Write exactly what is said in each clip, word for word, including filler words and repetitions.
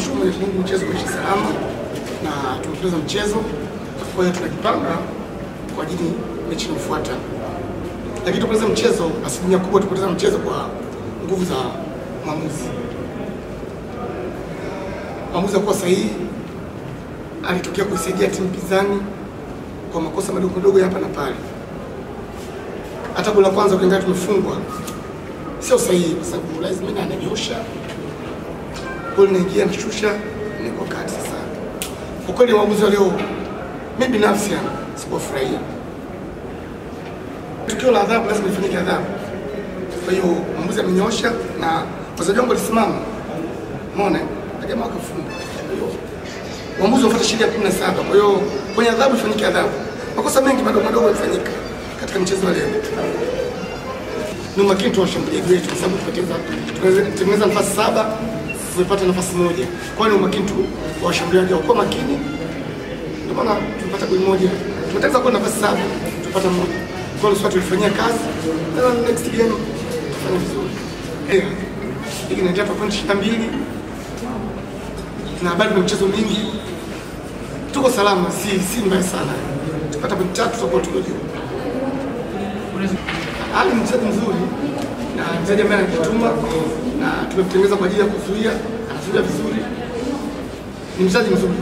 tunamshukuru Mwenyezi Mungu mchezo kwa salama na tunapoteza mchezo kwa hiyo tunajipanga kwa ajili ya mechi inayofuata. Lakini tunapoteza mchezo asilimia kubwa tunapoteza mchezo kwa nguvu za maamuzi. Maamuzi kwa sahihi alitokea kusaidia timu pinzani kwa makosa madogo madogo hapa na pale. Hata gola kwanza kulingana tumefungwa sio sahihi kwa sababu lazima nani anajosha goal nyingine anashusha ni kwa kati sasa. Kwa kweli waamuzi leo mimi binafsi sikufurahia. Tukio la adhabu lazima lifanyike adhabu. Kwa hiyo mwamuzi amenyosha na wachezaji wangu walisimama. Umeona? Jamaa akafunga. Kwa hiyo waamuzi wafuata sheria kumi na saba. Kwa hiyo kwenye adhabu ifanyike adhabu. Makosa mengi madogo madogo yalifanyika katika mchezo wa leo. Ni makini tu washambuliaji wetu sababu tupoteza tunaweza nafasi saba tumepata nafasi moja. Kwa hiyo ni makini tu washambuliaji wao kwa makini. Ndio maana tumepata goli moja. Tunataka kuwa nafasi saba tupata moja. Kwa hiyo sasa tulifanyia kazi. Na next game tufanye vizuri. Eh. Hiki ndio hapa point ishirini na mbili. Na bado na mchezo mingi. Tuko salama, si si mbaya sana. Tupata point tatu tutakuwa tuko juu. Ali mchezo mzuri na mchezaji ambaye anajituma na tumemtengeneza kwa ajili ya kuzuia anazuia vizuri ni mchezaji mzuri.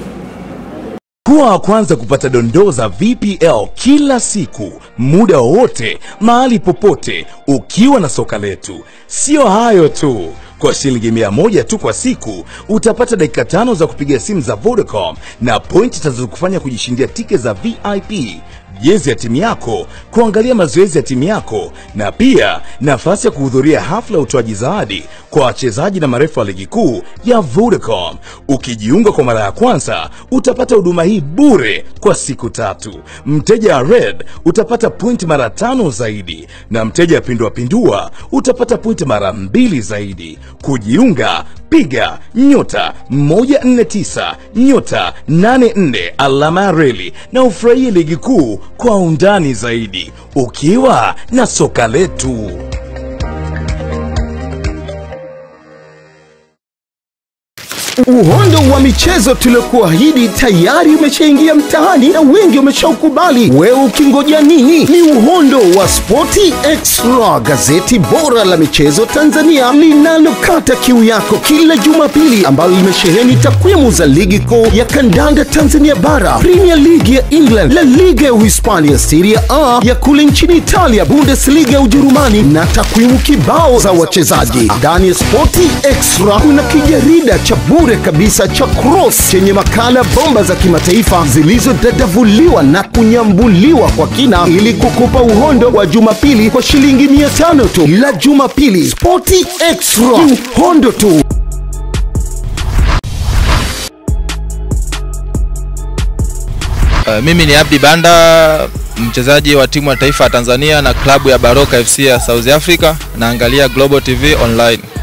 Kuwa wa kwanza kupata dondoo za V P L kila siku, muda wote, mahali popote, ukiwa na soka letu. Sio hayo tu, kwa shilingi mia moja tu kwa siku, utapata dakika tano za kupiga simu za Vodacom na pointi tazokufanya kujishindia ticket za V I P, jezi ya timu yako, kuangalia mazoezi ya timu yako, na pia nafasi ya kuhudhuria hafla utoaji zawadi kwa wachezaji na marefu wa ligi kuu ya Vodacom. Ukijiunga kwa mara ya kwanza, utapata huduma hii bure kwa siku tatu. Mteja wa Red utapata point mara tano zaidi na mteja wa Pindua Pindua utapata point mara mbili zaidi. Kujiunga piga nyota moja nne tisa nyota nane nne alama ya reli na ufurahie ligi kuu kwa undani zaidi ukiwa na soka letu. Uhondo wa michezo tuliokuahidi tayari umeshaingia mtaani na wengi wameshaukubali. Wewe ukingoja nini? Ni uhondo wa Sporti Extra, gazeti bora la michezo Tanzania linalokata kiu yako kila Jumapili, ambalo limesheheni takwimu za ligi kuu ya kandanda Tanzania bara, Premier League ya England, La Liga ya Uhispania, Serie A ya kule nchini Italia, Bundesliga ya Ujerumani na takwimu kibao za wachezaji. Ndani ya Sporti Extra kuna kijarida cha kabisa cha Cross chenye makala bomba za kimataifa zilizodadavuliwa na kunyambuliwa kwa kina ili kukupa uhondo wa Jumapili kwa shilingi mia tano tu. La Jumapili, Sporti Extra, uhondo tu. Uh, mimi ni Abdi Banda, mchezaji wa timu ya taifa ya Tanzania na klabu ya Baroka F C ya South Africa, naangalia Global T V Online.